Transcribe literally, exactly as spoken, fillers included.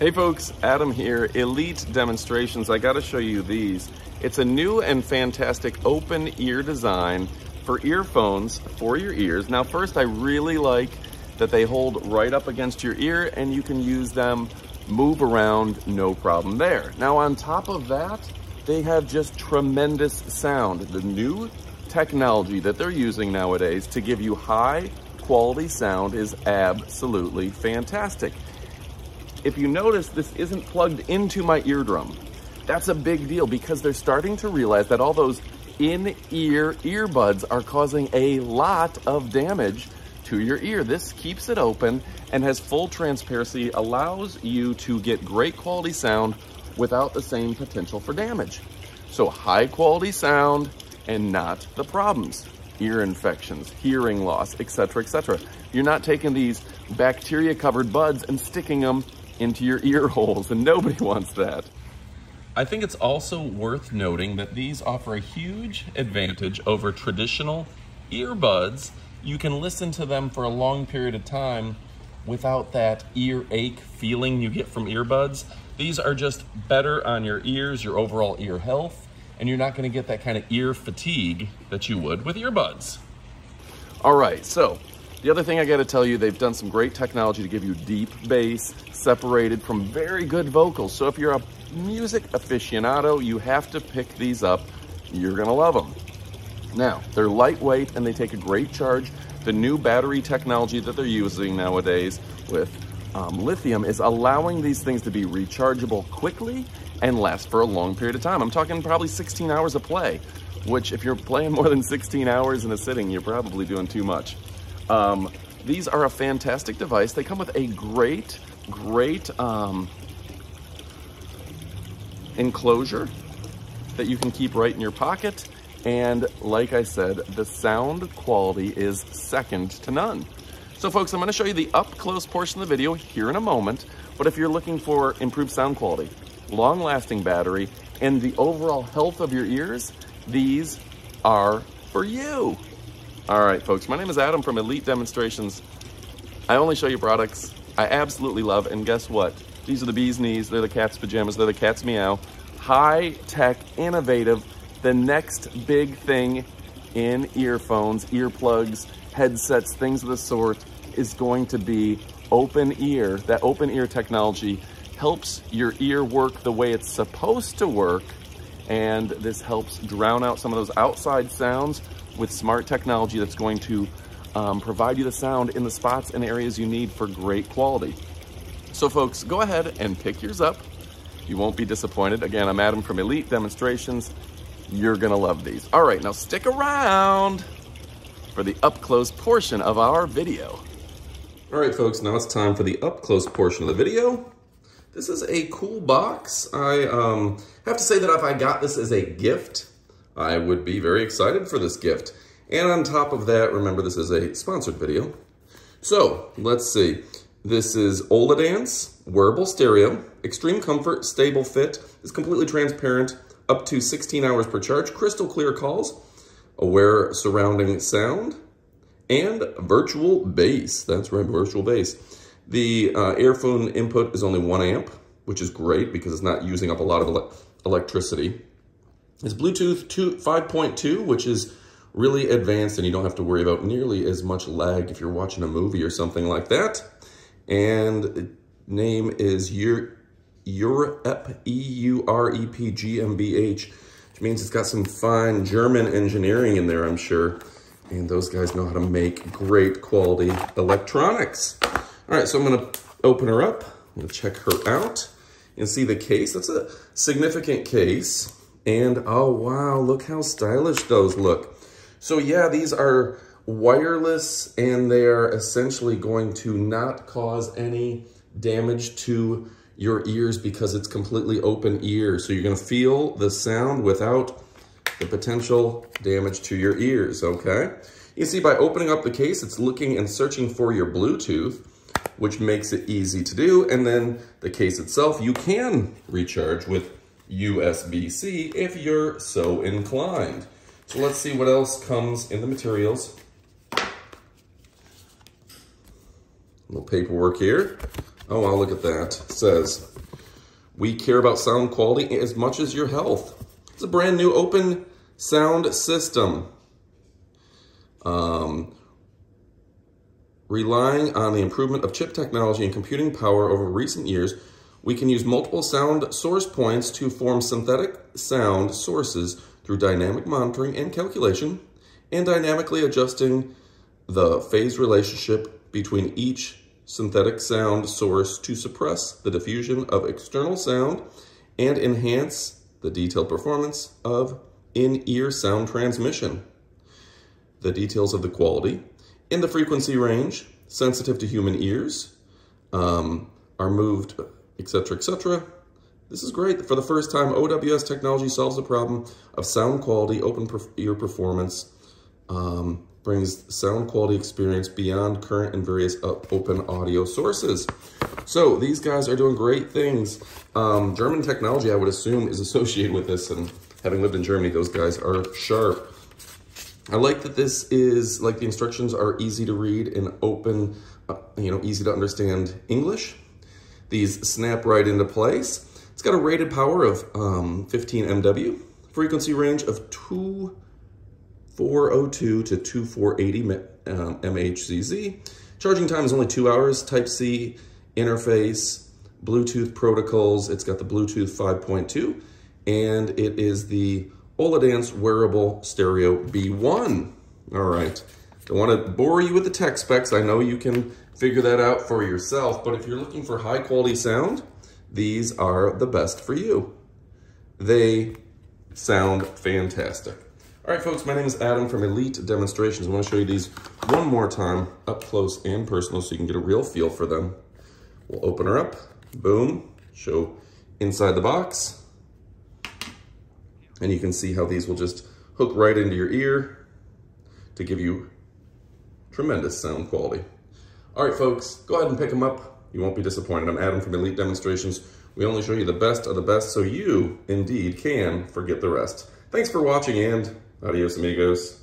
Hey folks, Adam here, Elite Demonstrations. I gotta show you these. It's a new and fantastic open ear design for earphones for your ears. Now first, I really like that they hold right up against your ear and you can use them, move around, no problem there. Now on top of that, they have just tremendous sound. The new technology that they're using nowadays to give you high quality sound is absolutely fantastic. If you notice, this isn't plugged into my eardrum. That's a big deal because they're starting to realize that all those in-ear earbuds are causing a lot of damage to your ear. This keeps it open and has full transparency, allows you to get great quality sound without the same potential for damage. So high quality sound and not the problems. Ear infections, hearing loss, et cetera, et cetera. You're not taking these bacteria-covered buds and sticking them into your ear holes, and nobody wants that. I think it's also worth noting that these offer a huge advantage over traditional earbuds. You can listen to them for a long period of time without that ear ache feeling you get from earbuds. These are just better on your ears, your overall ear health, and you're not gonna get that kind of ear fatigue that you would with earbuds. All right, so the other thing I gotta tell you, they've done some great technology to give you deep bass separated from very good vocals. So if you're a music aficionado, you have to pick these up. You're gonna love them. Now, they're lightweight and they take a great charge. The new battery technology that they're using nowadays with um, lithium is allowing these things to be rechargeable quickly and last for a long period of time. I'm talking probably sixteen hours of play, which if you're playing more than sixteen hours in a sitting, you're probably doing too much. Um, these are a fantastic device. They come with a great, great um, enclosure that you can keep right in your pocket. And like I said, the sound quality is second to none. So folks, I'm gonna show you the up close portion of the video here in a moment, but if you're looking for improved sound quality, long-lasting battery, and the overall health of your ears, these are for you. All right, folks, my name is Adam from Elite Demonstrations. I only show you products I absolutely love, and guess what? These are the bee's knees, they're the cat's pajamas, they're the cat's meow. High-tech, innovative, the next big thing in earphones, earplugs, headsets, things of the sort, is going to be open ear. That open ear technology helps your ear work the way it's supposed to work, and this helps drown out some of those outside sounds with smart technology that's going to um, provide you the sound in the spots and areas you need for great quality. So folks, go ahead and pick yours up. You won't be disappointed. Again, I'm Adam from Elite Demonstrations. You're gonna love these. All right, now stick around for the up-close portion of our video. All right, folks, now it's time for the up-close portion of the video. This is a cool box. I um, have to say that if I got this as a gift, I would be very excited for this gift. And on top of that, remember this is a sponsored video. So let's see. This is Oladance Wearable Stereo, extreme comfort, stable fit. It's completely transparent, up to sixteen hours per charge, crystal clear calls, aware surrounding sound, and virtual bass. That's right, virtual bass. The uh, earphone input is only one amp, which is great because it's not using up a lot of ele electricity. It's Bluetooth five point two, which is really advanced and you don't have to worry about nearly as much lag if you're watching a movie or something like that. And the name is Eurep, E U R E P G M B H, which means it's got some fine German engineering in there, I'm sure. And those guys know how to make great quality electronics. All right, so I'm gonna open her up, I'm gonna check her out and see the case. That's a significant case. And oh wow, look how stylish those look. So yeah, these are wireless and they are essentially going to not cause any damage to your ears because it's completely open ear. So you're gonna feel the sound without the potential damage to your ears, okay? You can see by opening up the case, it's looking and searching for your Bluetooth, which makes it easy to do. And then the case itself, you can recharge with U S B C if you're so inclined. So let's see what else comes in the materials. A little paperwork here. Oh, wow, look at that. It says, we care about sound quality as much as your health. It's a brand new open sound system. Um, relying on the improvement of chip technology and computing power over recent years, we can use multiple sound source points to form synthetic sound sources through dynamic monitoring and calculation, and dynamically adjusting the phase relationship between each synthetic sound source to suppress the diffusion of external sound and enhance the detailed performance of in-ear sound transmission. The details of the quality in the frequency range, sensitive to human ears, um, are moved, et cetera, et cetera. This is great. For the first time, O W S technology solves the problem of sound quality, open per ear performance, um, brings sound quality experience beyond current and various open audio sources. So these guys are doing great things. Um, German technology, I would assume, is associated with this, and having lived in Germany, those guys are sharp. I like that this is, like, the instructions are easy to read in open, uh, you know, easy to understand English. These snap right into place. It's got a rated power of um, fifteen M W, frequency range of two four oh two to two four eight zero um, M H Z Z. Charging time is only two hours, Type C interface, Bluetooth protocols. It's got the Bluetooth five point two, and it is the Oladance Wearable Stereo B one. All right, don't want to bore you with the tech specs. I know you can figure that out for yourself, but if you're looking for high quality sound, these are the best for you. They sound fantastic. All right, folks, my name is Adam from Elite Demonstrations. I want to show you these one more time, up close and personal, so you can get a real feel for them. We'll open her up, boom, show inside the box. And you can see how these will just hook right into your ear to give you tremendous sound quality. All right, folks, go ahead and pick them up. You won't be disappointed. I'm Adam from Elite Demonstrations. We only show you the best of the best, so you indeed can forget the rest. Thanks for watching, and adios, amigos.